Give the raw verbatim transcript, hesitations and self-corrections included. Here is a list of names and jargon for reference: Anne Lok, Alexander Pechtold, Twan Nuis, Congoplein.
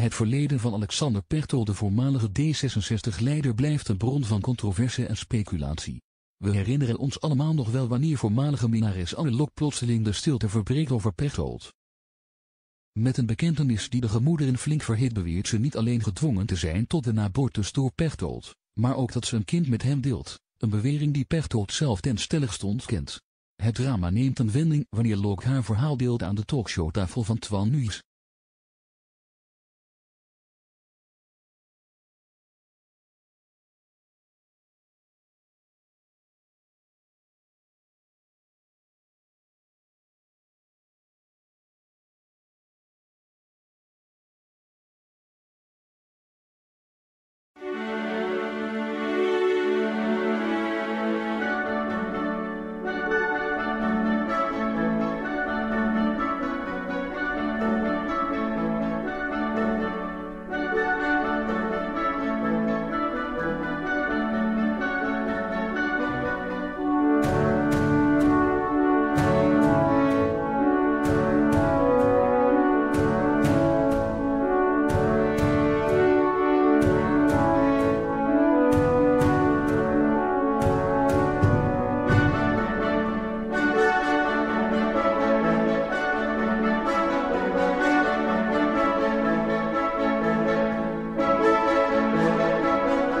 Het verleden van Alexander Pechtold, de voormalige D zesenzestig-leider, blijft een bron van controverse en speculatie. We herinneren ons allemaal nog wel wanneer voormalige minnares Anne Lok plotseling de stilte verbreekt over Pechtold. Met een bekentenis die de gemoederen flink verhit, beweert ze niet alleen gedwongen te zijn tot de abortus door Pechtold, maar ook dat ze een kind met hem deelt, een bewering die Pechtold zelf ten stelligste ontkent. Het drama neemt een wending wanneer Lok haar verhaal deelt aan de talkshowtafel van Twan Nuis.